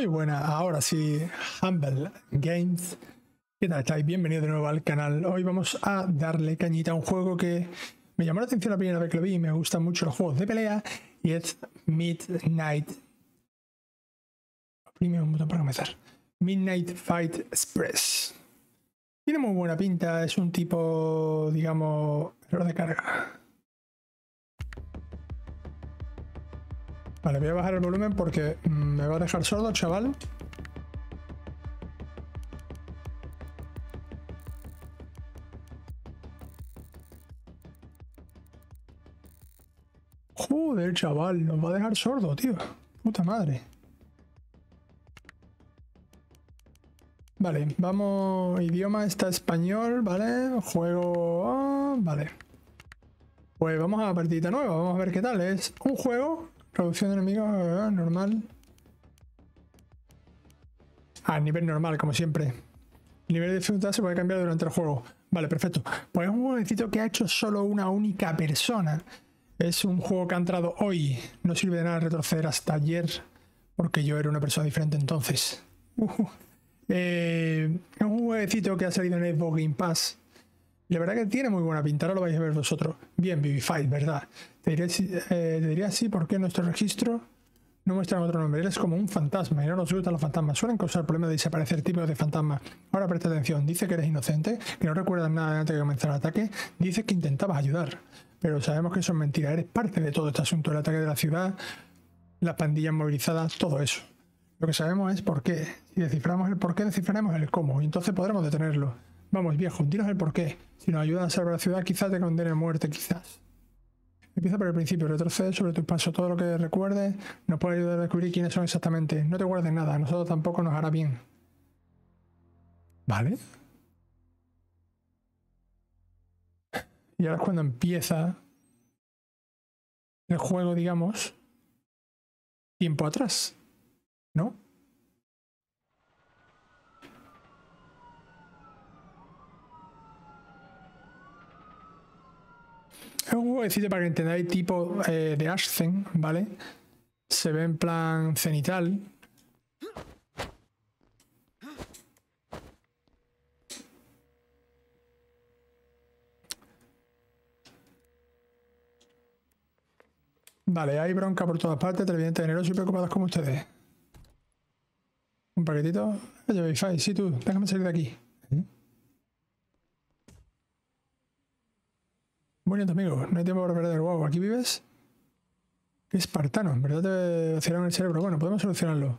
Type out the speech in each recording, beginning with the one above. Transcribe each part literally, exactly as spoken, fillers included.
Muy buena, ahora sí, Humble Games. ¿Qué tal estáis? Bienvenidos de nuevo al canal. Hoy vamos a darle cañita a un juego que me llamó la atención la primera vez que lo vi y me gustan mucho los juegos de pelea, y es Midnight. Oprime un botón para comenzar. Midnight Fight Express. Tiene muy buena pinta, es un tipo, digamos, error de carga. Vale, voy a bajar el volumen porque me va a dejar sordo, chaval. Joder, chaval, nos va a dejar sordo, tío. Puta madre. Vale, vamos... Idioma está español, ¿vale? Juego... Oh, vale. Pues vamos a la partidita nueva, vamos a ver qué tal. Es un juego... Reducción de enemigos normal. Ah, nivel normal, como siempre. El nivel de dificultad se puede cambiar durante el juego. Vale, perfecto. Pues es un jueguecito que ha hecho solo una única persona. Es un juego que ha entrado hoy. No sirve de nada retroceder hasta ayer, porque yo era una persona diferente entonces. Uh, eh, es un jueguecito que ha salido en Xbox Game Pass. La verdad que tiene muy buena pinta, ahora lo vais a ver vosotros. Bien, Vivified, ¿verdad? Te diré, eh, te diré así porque nuestro registro no muestra otro nombre. Eres como un fantasma y no nos gustan los fantasmas. Suelen causar problemas de desaparecer típicos de fantasmas. Ahora presta atención. Dice que eres inocente, que no recuerdas nada antes de comenzar el ataque. Dices que intentabas ayudar, pero sabemos que eso es mentira. Eres parte de todo este asunto, el ataque de la ciudad, las pandillas movilizadas, todo eso. Lo que sabemos es por qué. Si desciframos el por qué, descifraremos el cómo y entonces podremos detenerlo. Vamos, viejo, dinos el porqué. Si nos ayudan a salvar la ciudad, quizás te condene a muerte, quizás. Empieza por el principio, retrocede sobre tus pasos. Todo lo que recuerdes nos puede ayudar a descubrir quiénes son exactamente. No te guardes nada, a nosotros tampoco nos hará bien. ¿Vale? Y ahora es cuando empieza el juego, digamos, tiempo atrás, ¿no? Es un jueguecito para que entendáis tipo eh, de Ashen, ¿vale? Se ve en plan cenital. Vale, hay bronca por todas partes, televidentes generosos y preocupados como ustedes. Un paquetito. Oye, Wi-Fi, sí tú, déjame salir de aquí. Bueno, amigo, no hay tiempo para perder. Wow, ¿aquí vives? Qué espartano, en verdad te vaciaron el cerebro. Bueno, podemos solucionarlo.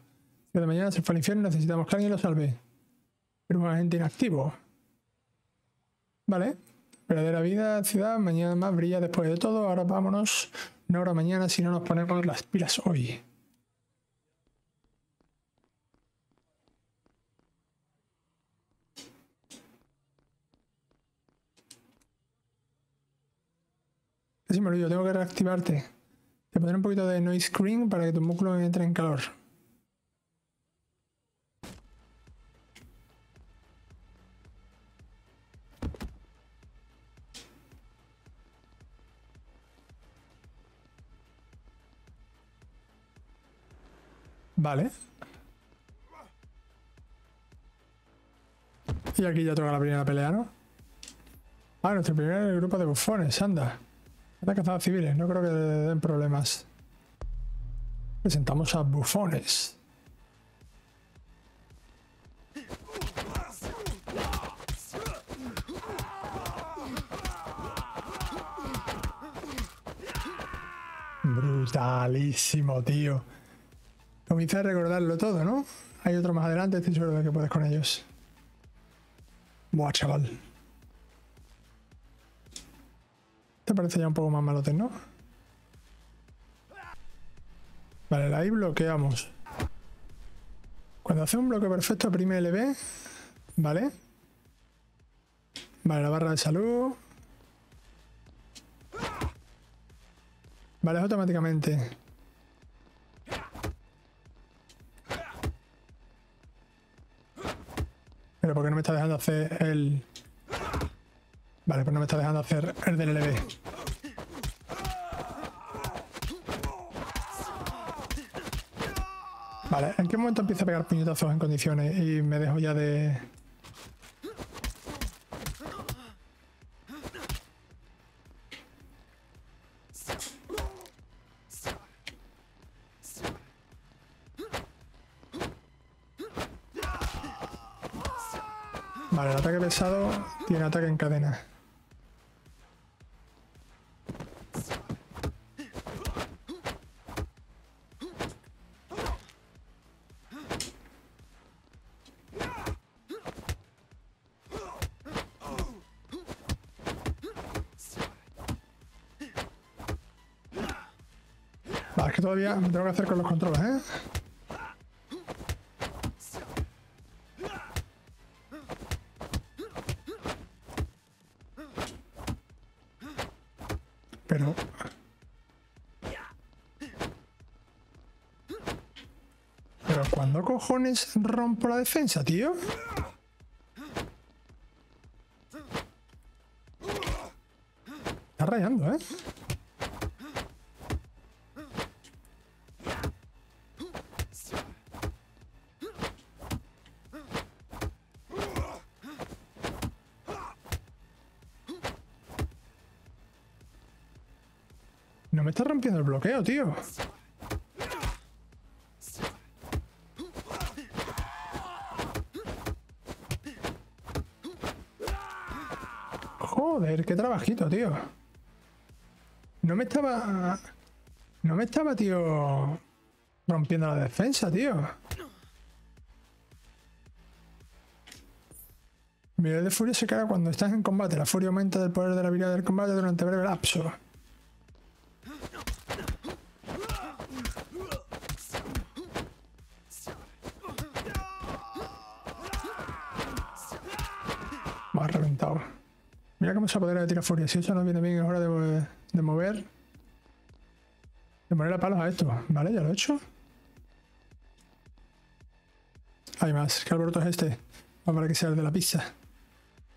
Si de mañana se fue al infierno, necesitamos que alguien lo salve. Pero un agente inactivo. Vale. Verdadera vida, ciudad, mañana más brilla después de todo. Ahora vámonos. No ahora mañana, si no nos ponemos las pilas hoy. Sí, me olvido, tengo que reactivarte. Te pondré un poquito de noise screen para que tu músculo entre en calor. Vale. Y aquí ya toca la primera pelea, ¿no? Ah, nuestro primer grupo de bufones, anda. Han cazado civiles, no creo que den problemas. Presentamos a bufones. Brutalísimo, tío. Comienza a recordarlo todo, ¿no? Hay otro más adelante, estoy seguro de que puedes con ellos. Buah, chaval. Te parece ya un poco más malote, ¿no? Vale, ahí bloqueamos. Cuando hace un bloque perfecto, oprime L B. Vale. Vale, la barra de salud. Vale, es automáticamente. Pero ¿por qué no me está dejando hacer el...? Vale, pues no me está dejando hacer el del L B. Vale, ¿en qué momento empiezo a pegar puñetazos en condiciones y me dejo ya de...? Vale, el ataque pesado tiene ataque en cadena. Vale, es que todavía me tengo que hacer con los controles, ¿eh? Pero... ¿Pero cuándo cojones rompo la defensa, tío? Está rayando, ¿eh? No me está rompiendo el bloqueo, tío. Joder, qué trabajito, tío. No me estaba... No me estaba, tío... rompiendo la defensa, tío. Mi nivel de furia se carga cuando estás en combate. La furia aumenta del poder de la habilidad del combate durante breve lapso. Me ha reventado. Mira cómo se apodera de tirafuria. Si eso no viene bien, es hora de, de mover. De poner a palos a esto. Vale, ya lo he hecho. Hay más. ¿Qué alboroto es este? Va para que sea el de la pizza.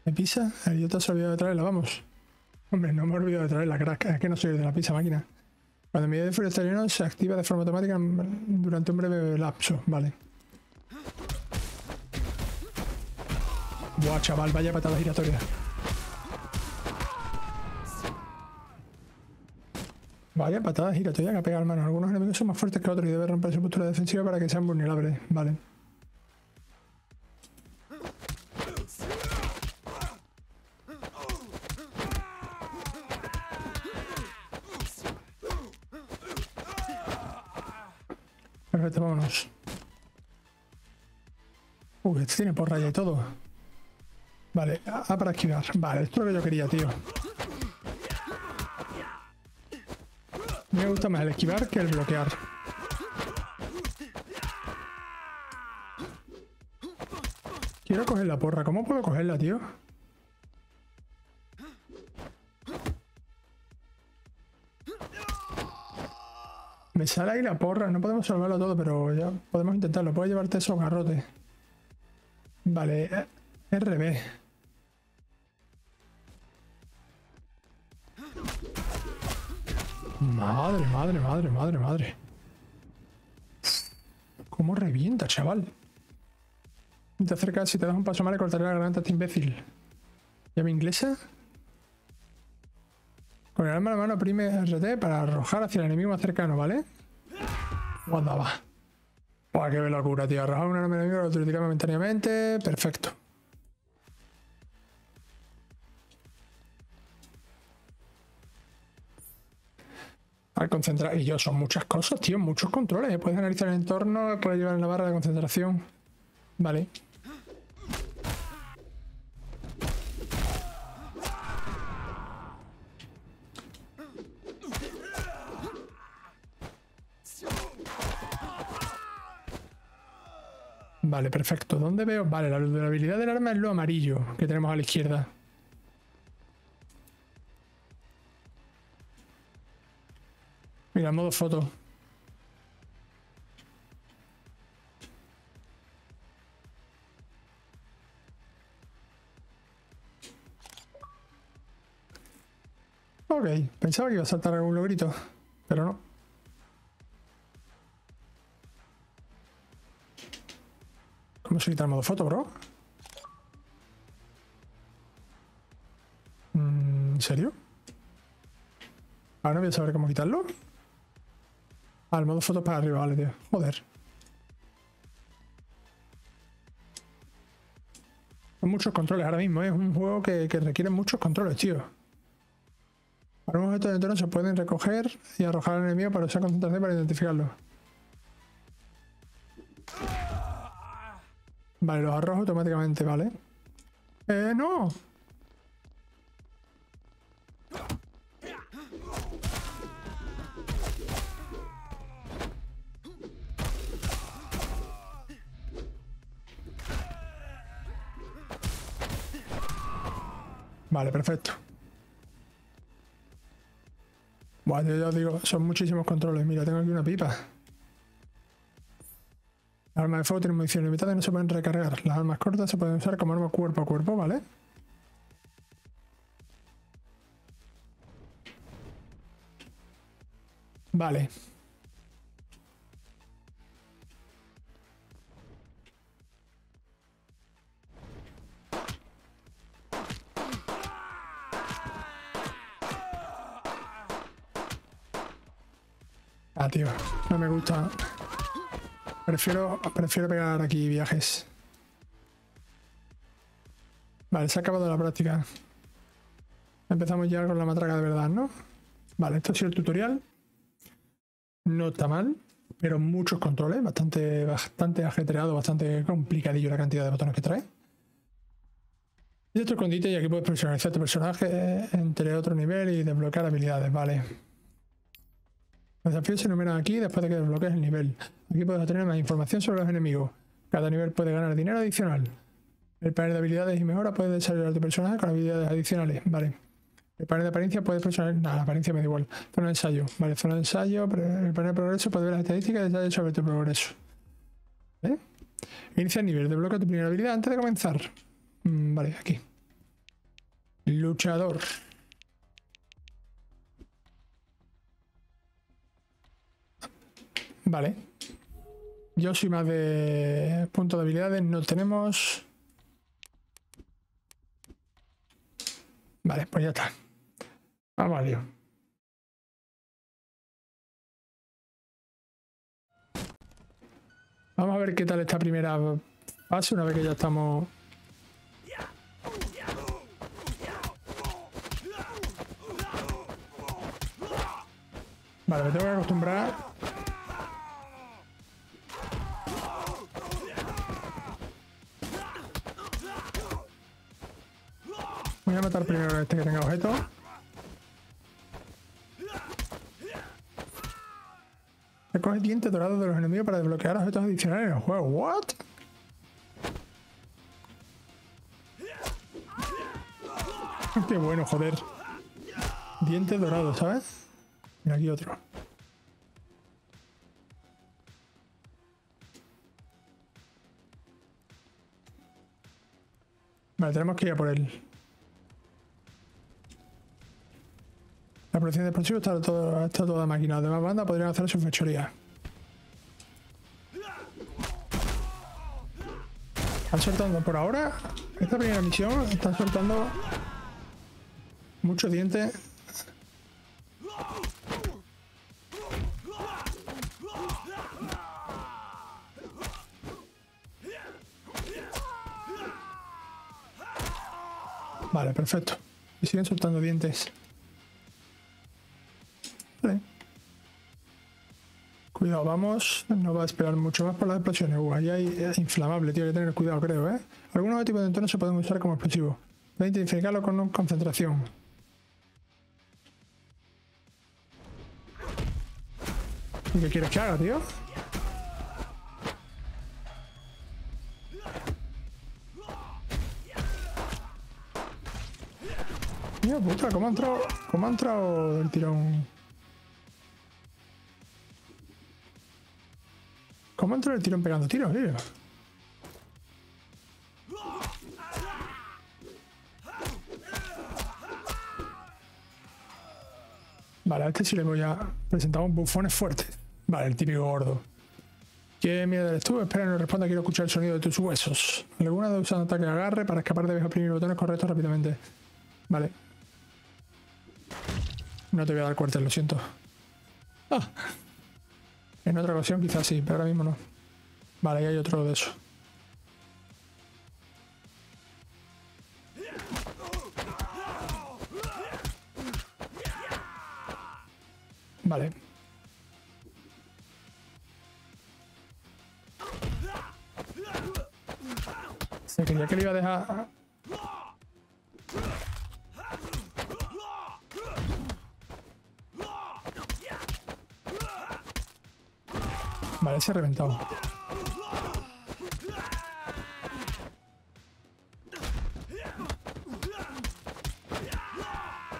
¿De pizza? El idiota se ha olvidado de traerla, vamos. Hombre, no me he olvidado de traerla, crack. Es que no soy el de la pizza, máquina. Cuando mi nivel de furia está lleno, se activa de forma automática durante un breve lapso. Vale. Buah, chaval, vaya patada giratoria. Vaya patada giratoria que ha pegado, hermano. Algunos enemigos son más fuertes que otros y debe romper su postura defensiva para que sean vulnerables. Vale. Perfecto, vámonos. Uy, este tiene por raya y todo. Vale, A para esquivar. Vale, esto es lo que yo quería, tío. Me gusta más el esquivar que el bloquear. Quiero coger la porra. ¿Cómo puedo cogerla, tío? Me sale ahí la porra. No podemos salvarlo todo, pero ya podemos intentarlo. Puedo llevarte esos garrotes. Vale, R B. Madre, madre, madre, madre, madre. ¿Cómo revienta, chaval? Si te acercas, si te das un paso mal, le cortaré la garganta a este imbécil. ¿Llave inglesa? Con el arma en la mano oprime R T para arrojar hacia el enemigo más cercano, ¿vale? Guarda, va. Buah, qué locura, tío. Arrojar un arma enemigo lo utiliza momentáneamente. Perfecto. Al concentrar, y yo, son muchas cosas, tío, muchos controles. Puedes analizar el entorno, puedes llevar en la barra de concentración. Vale. Vale, perfecto. ¿Dónde veo? Vale, la habilidad del arma es lo amarillo que tenemos a la izquierda. Mira, modo foto. Ok, pensaba que iba a saltar algún logrito, pero no. ¿Cómo se quita el modo foto, bro? ¿En serio? Ahora voy a saber cómo quitarlo. Ah, el modo foto para arriba, vale, tío. Joder. Son muchos controles ahora mismo, ¿eh? Es un juego que, que requiere muchos controles, tío. Para un objeto de entorno se pueden recoger y arrojar al enemigo para usar concentración para identificarlo. Vale, los arrojo automáticamente, ¿vale? ¡Eh, no! Vale, perfecto. Bueno, ya os digo, son muchísimos controles. Mira, tengo aquí una pipa. Las armas de fuego tienen munición limitada y no se pueden recargar. Las armas cortas se pueden usar como arma cuerpo a cuerpo, ¿vale? Vale. Ah, tío, no me gusta. Prefiero, prefiero pegar aquí viajes. Vale, se ha acabado la práctica. Empezamos ya con la matraca de verdad, ¿no? Vale, esto ha sido el tutorial. No está mal, pero muchos controles. Bastante, bastante ajetreado, bastante complicadillo la cantidad de botones que trae. Y esto escondite, y aquí puedes personalizar tu personaje entre otro nivel y desbloquear habilidades, vale. Los desafíos se enumeran aquí después de que desbloquees el nivel. Aquí puedes obtener más información sobre los enemigos. Cada nivel puede ganar dinero adicional. El panel de habilidades y mejora puede desarrollar tu personaje con habilidades adicionales. Vale. El panel de apariencia puede personalizar. Nada, la apariencia me da igual. Zona de ensayo. Vale, zona de ensayo. El panel de progreso puede ver las estadísticas y detalles sobre tu progreso. ¿Vale? Inicia el nivel. Desbloquea tu primera habilidad antes de comenzar. Mm, vale, aquí. Luchador. Vale. Yo soy más de puntos de habilidades. No tenemos. Vale, pues ya está. Vamos al lío. Vamos a ver qué tal esta primera fase una vez que ya estamos... Vale, me tengo que acostumbrar... Voy a matar primero a este que tenga objeto. Recoge dientes dorados de los enemigos para desbloquear objetos adicionales en el juego. ¿What? Qué bueno, joder. Dientes dorados, ¿sabes? Mira, aquí otro. Vale, tenemos que ir a por él. La producción de explosivos está toda, está toda máquina. Las demás bandas podrían hacer su fechoría. Están soltando por ahora. Esta primera misión están soltando muchos dientes. Vale, perfecto. Y siguen soltando dientes. Cuidado, vamos. No va a esperar mucho más por las explosiones. Uh, ahí hay inflamable, tío. Hay que tener cuidado, creo, ¿eh? Algunos tipos de entornos se pueden usar como explosivos. Voy a identificarlo con concentración. ¿Y qué quieres que haga, tío? Mira, puta, ¿cómo ha entrado? ¿Cómo ha entrado el tirón? ¿Cómo entró el tirón pegando tiros, tío? Vale, a este sí le voy a presentar un bufón fuerte. Vale, el típico gordo. ¿Qué mierda eres tú? Espera, no responda, quiero escuchar el sonido de tus huesos. Alguna de usando ataque agarre para escapar debes oprimir botones correctos rápidamente. Vale. No te voy a dar cuartel, lo siento. Ah. En otra ocasión quizás sí, pero ahora mismo no. Vale, ahí hay otro de eso. Vale. Se creía que le iba a dejar... Vale, se ha reventado.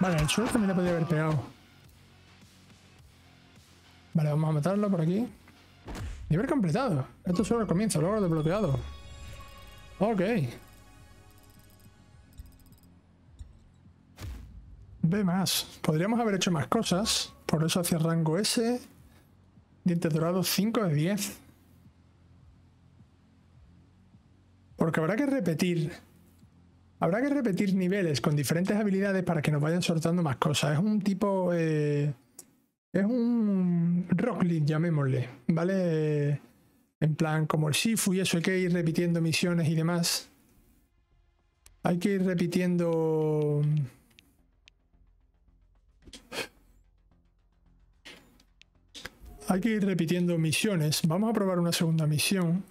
Vale, el suelo también le podría haber pegado. Vale, vamos a matarlo por aquí. Y haber completado. Esto es solo el comienzo, luego lo desbloqueado. Ok. Ve más. Podríamos haber hecho más cosas. Por eso hacia rango S. Dientes dorados cinco de diez. Porque habrá que repetir. Habrá que repetir niveles con diferentes habilidades para que nos vayan soltando más cosas. Es un tipo... Eh, es un Rocket League, llamémosle. ¿Vale? En plan, como el Sifu y eso, hay que ir repitiendo misiones y demás. Hay que ir repitiendo... Hay que ir repitiendo misiones. Vamos a probar una segunda misión.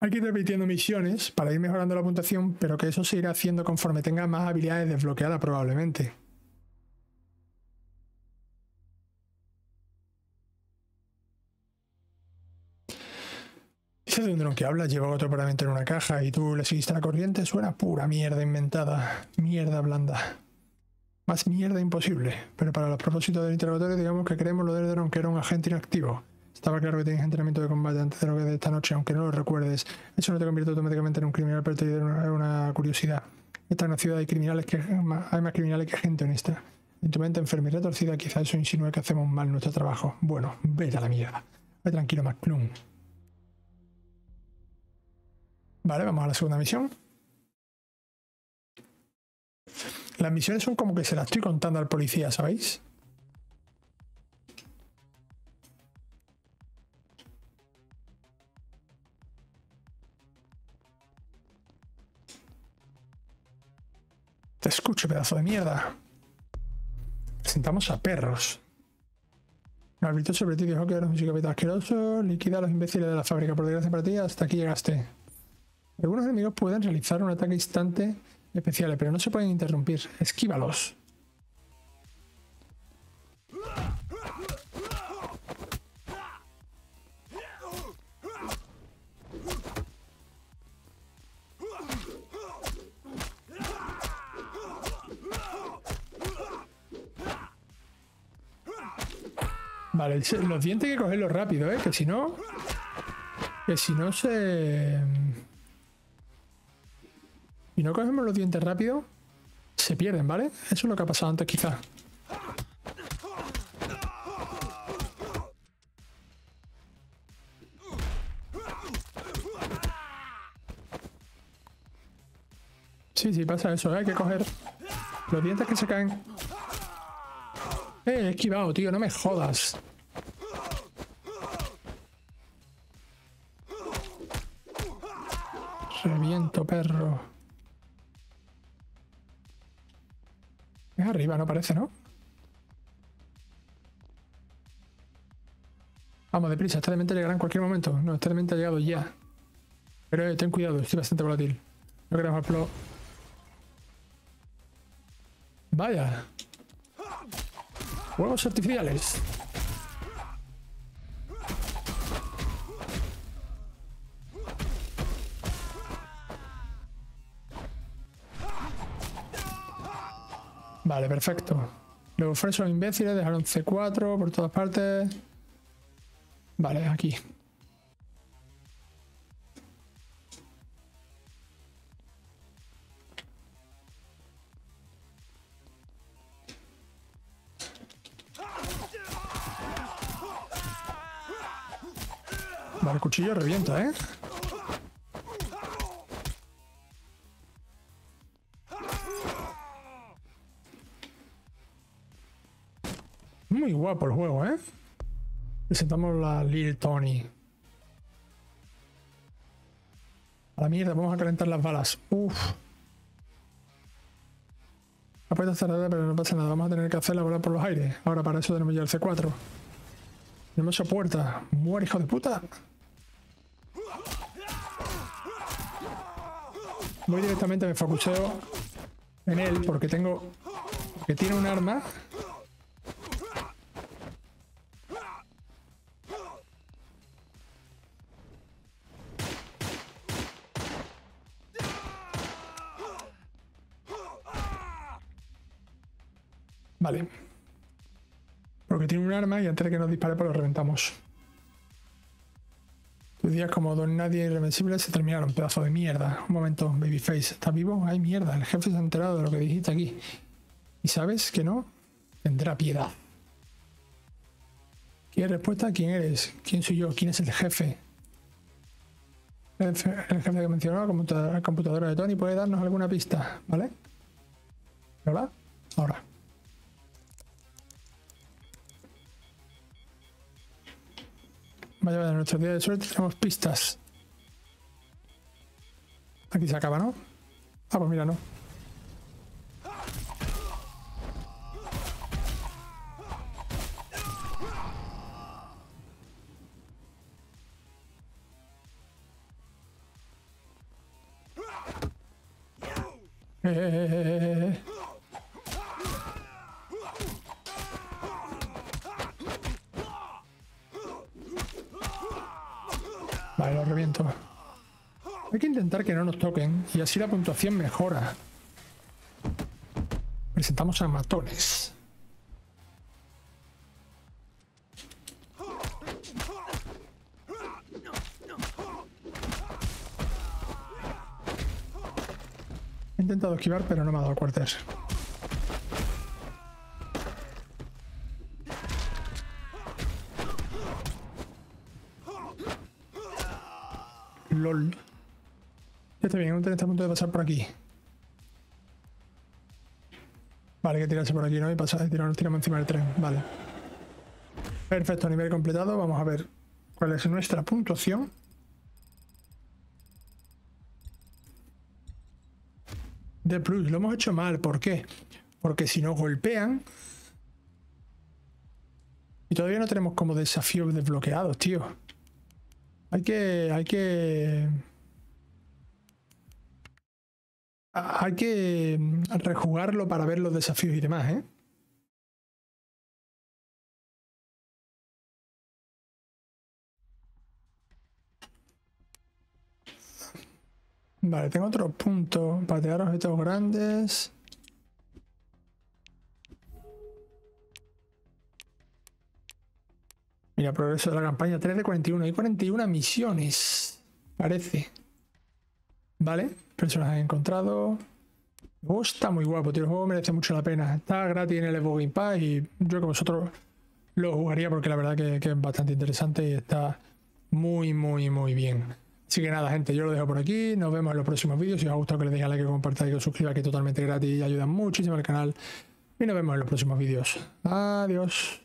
Hay que ir repitiendo misiones para ir mejorando la puntuación, pero que eso se irá haciendo conforme tenga más habilidades desbloqueadas probablemente. Dice de un dron que habla, lleva otro para meter en una caja y tú le seguiste la corriente. Suena pura mierda inventada. Mierda blanda. Más mierda imposible, pero para los propósitos del interrogatorio digamos que creemos lo del dron, que era un agente inactivo. Estaba claro que tenías entrenamiento de combate antes de lo que de esta noche, aunque no lo recuerdes. Eso no te convierte automáticamente en un criminal, pero te dio una curiosidad. Esta es una ciudad, hay criminales que hay más criminales que gente honesta. En tu mente enferma y retorcida, quizás eso insinúe que hacemos mal nuestro trabajo. Bueno, vete a la mierda. Ve tranquilo, McClung. Vale, vamos a la segunda misión. Las misiones son como que se las estoy contando al policía, ¿sabéis? Te escucho, pedazo de mierda. Presentamos a perros. Me habló sobre ti, dijo que eres un psicópata asqueroso, liquida a los imbéciles de la fábrica. Por desgracia para ti, hasta aquí llegaste. Algunos enemigos pueden realizar un ataque instante... especiales, pero no se pueden interrumpir. Esquívalos. Vale, los dientes hay que cogerlos rápido, ¿eh? Que si no... Que si no se... Y no cogemos los dientes rápido, se pierden, ¿vale? Eso es lo que ha pasado antes, quizás. Sí, sí, pasa eso, ¿eh? Hay que coger los dientes que se caen. ¡Eh, he esquivado, tío! ¡No me jodas! Reviento, perro. Es arriba, no parece, ¿no? Vamos, deprisa, este elemento llegará en cualquier momento. No, este elemento ha llegado ya. Pero eh, ten cuidado, estoy bastante volátil. No queremos explot. Vaya. Huevos artificiales. Vale, perfecto. Luego ofrecen a los imbéciles, dejaron C cuatro por todas partes. Vale, aquí. Vale, el cuchillo revienta, ¿eh? Muy guapo el juego, ¿eh? Presentamos la Lil Tony. A la mierda, vamos a calentar las balas. Uff. Ha puesto cerrada, pero no pasa nada. Vamos a tener que hacer la bola por los aires. Ahora para eso tenemos ya el C cuatro. Tenemos esa puerta. Muere, hijo de puta. Voy directamente, me focucheo en él porque tengo... que tiene un arma. Vale. Porque tiene un arma y antes de que nos dispare pues lo reventamos. Tus días como don nadie irreversible se terminaron, pedazo de mierda. Un momento, Babyface. ¿Estás vivo? Ay, mierda. El jefe se ha enterado de lo que dijiste aquí. Y sabes que no, tendrá piedad. ¿Qué respuesta? ¿Quién eres? ¿Quién soy yo? ¿Quién es el jefe? El jefe que mencionó, la computadora de Tony, puede darnos alguna pista, ¿vale? ¿Hola? Ahora. Vaya, en nuestro día de suerte tenemos pistas. Aquí se acaba, ¿no? Ah, pues mira, no. Eh, eh, eh, eh. Vale, lo reviento. Hay que intentar que no nos toquen y así la puntuación mejora. Presentamos a matones. He intentado esquivar, pero no me ha dado cuartel. LOL. Ya está bien, un tren está a punto de pasar por aquí. Vale, hay que tirarse por aquí, ¿no? Y pasar, tirarnos, tiramos encima del tren. Vale. Perfecto, nivel completado. Vamos a ver cuál es nuestra puntuación. De plus, lo hemos hecho mal. ¿Por qué? Porque si nos golpean... Y todavía no tenemos como desafíos desbloqueados, tío. Hay que, hay que, hay que rejugarlo para ver los desafíos y demás, ¿eh? Vale, tengo otro punto. Patear objetos grandes. Mira, progreso de la campaña, tres de cuarenta y uno. Hay cuarenta y una misiones, parece. Vale, personajes encontrado. Oh, está muy guapo, tío. El juego merece mucho la pena. Está gratis en el Xbox Game Pass y yo que vosotros lo jugaría porque la verdad que, que es bastante interesante y está muy, muy, muy bien. Así que nada, gente, yo lo dejo por aquí. Nos vemos en los próximos vídeos. Si os ha gustado, que le deis a like, que compartáis, que os suscribáis, que es totalmente gratis y ayuda muchísimo al canal. Y nos vemos en los próximos vídeos. Adiós.